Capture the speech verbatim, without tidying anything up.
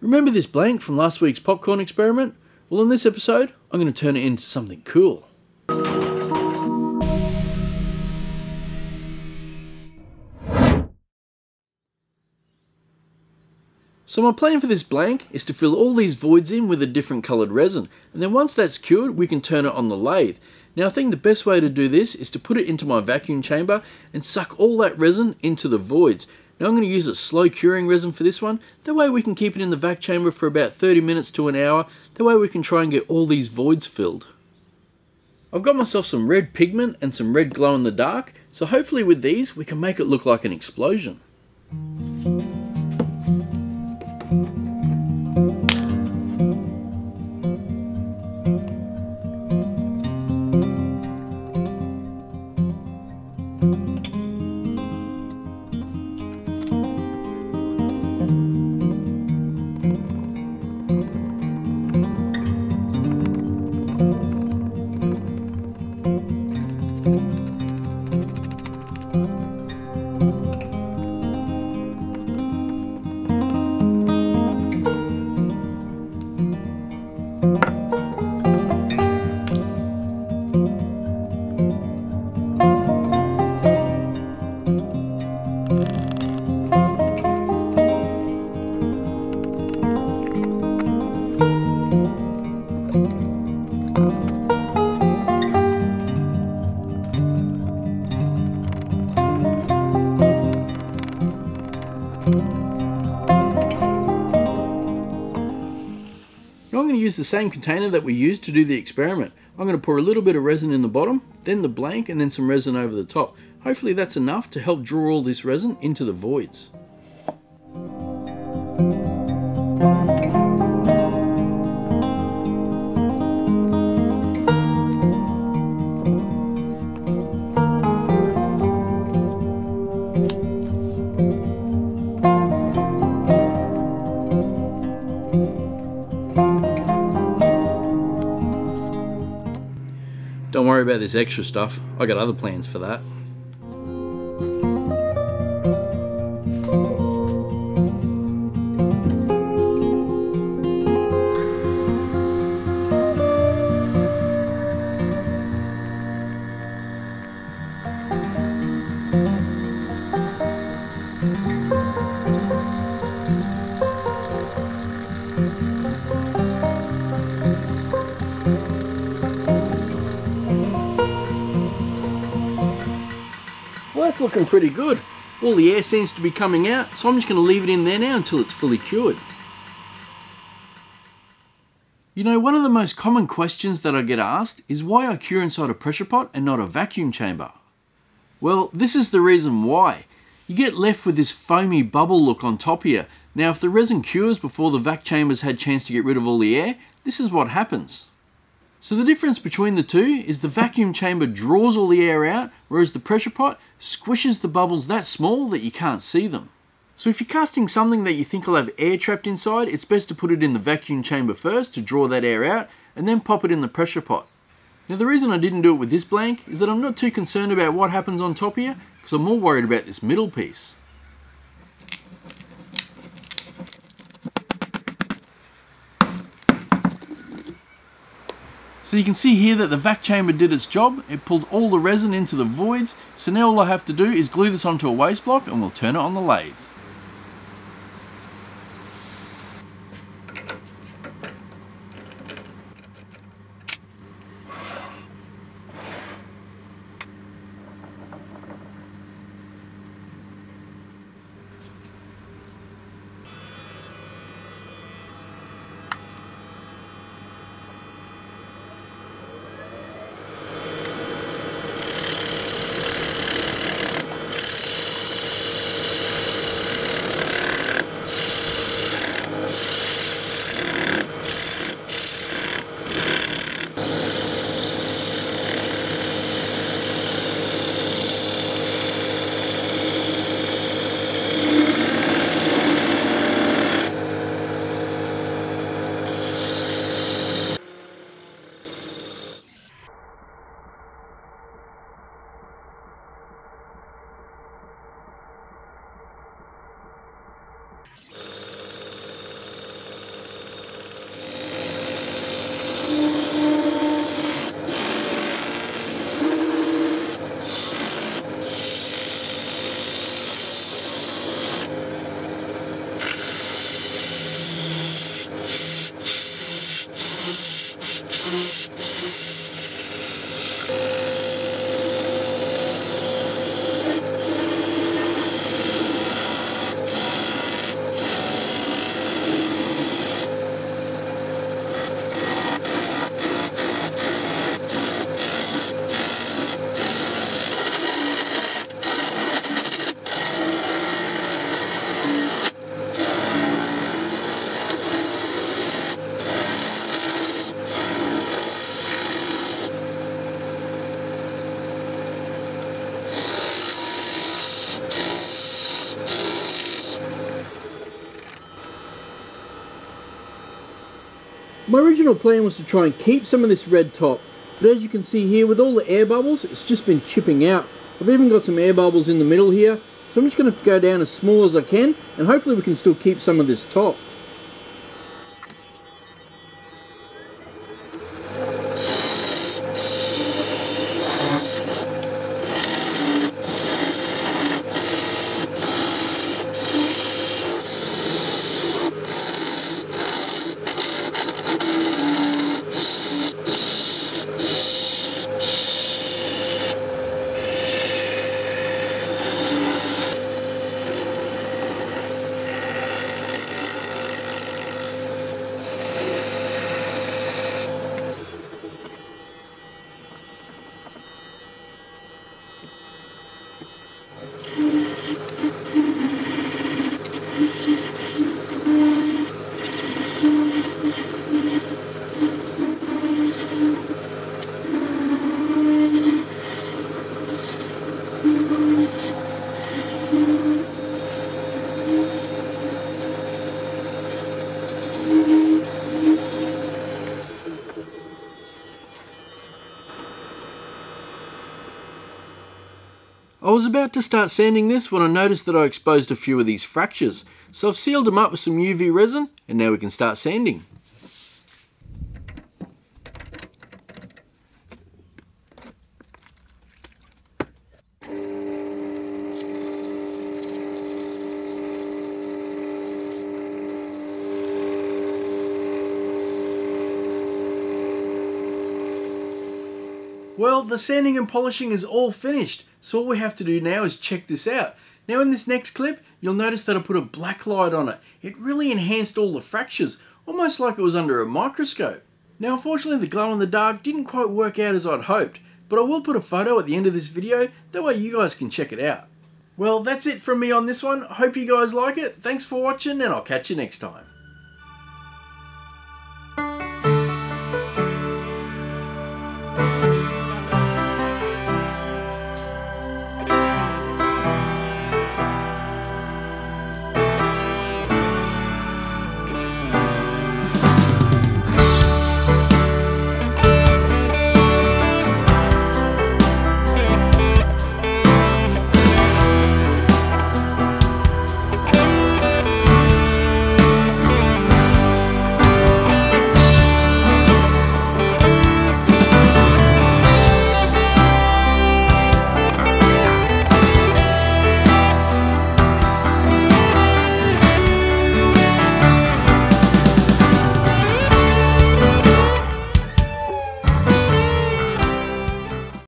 Remember this blank from last week's popcorn experiment? Well, in this episode, I'm going to turn it into something cool. So my plan for this blank is to fill all these voids in with a different coloured resin, and then once that's cured, we can turn it on the lathe. Now I think the best way to do this is to put it into my vacuum chamber and suck all that resin into the voids. Now I'm going to use a slow curing resin for this one. That way we can keep it in the vac chamber for about thirty minutes to an hour. That way we can try and get all these voids filled. I've got myself some red pigment and some red glow in the dark, so hopefully with these we can make it look like an explosion. Use the same container that we used to do the experiment. I'm going to pour a little bit of resin in the bottom, then the blank, and then some resin over the top. Hopefully that's enough to help draw all this resin into the voids. Don't worry about this extra stuff, I got other plans for that. That's looking pretty good. All the air seems to be coming out, so I'm just going to leave it in there now until it's fully cured. You know, one of the most common questions that I get asked is why I cure inside a pressure pot and not a vacuum chamber. Well, this is the reason why. You get left with this foamy bubble look on top here. Now, if the resin cures before the vac chambers had a chance to get rid of all the air, this is what happens. So the difference between the two is the vacuum chamber draws all the air out, whereas the pressure pot squishes the bubbles that small that you can't see them. So if you're casting something that you think will have air trapped inside, it's best to put it in the vacuum chamber first to draw that air out, and then pop it in the pressure pot. Now the reason I didn't do it with this blank is that I'm not too concerned about what happens on top here, because I'm more worried about this middle piece. So you can see here that the vac chamber did its job. It pulled all the resin into the voids. So now all I have to do is glue this onto a waste block and we'll turn it on the lathe. My original plan was to try and keep some of this red top, but as you can see here with all the air bubbles, it's just been chipping out. I've even got some air bubbles in the middle here, so I'm just going to have to go down as small as I can, and hopefully we can still keep some of this top. I was about to start sanding this when I noticed that I exposed a few of these fractures, so I've sealed them up with some U V resin, and now we can start sanding. Well, the sanding and polishing is all finished, so all we have to do now is check this out. Now in this next clip, you'll notice that I put a black light on it. It really enhanced all the fractures, almost like it was under a microscope. Now unfortunately the glow in the dark didn't quite work out as I'd hoped, but I will put a photo at the end of this video, that way you guys can check it out. Well, that's it from me on this one. Hope you guys like it. Thanks for watching, and I'll catch you next time.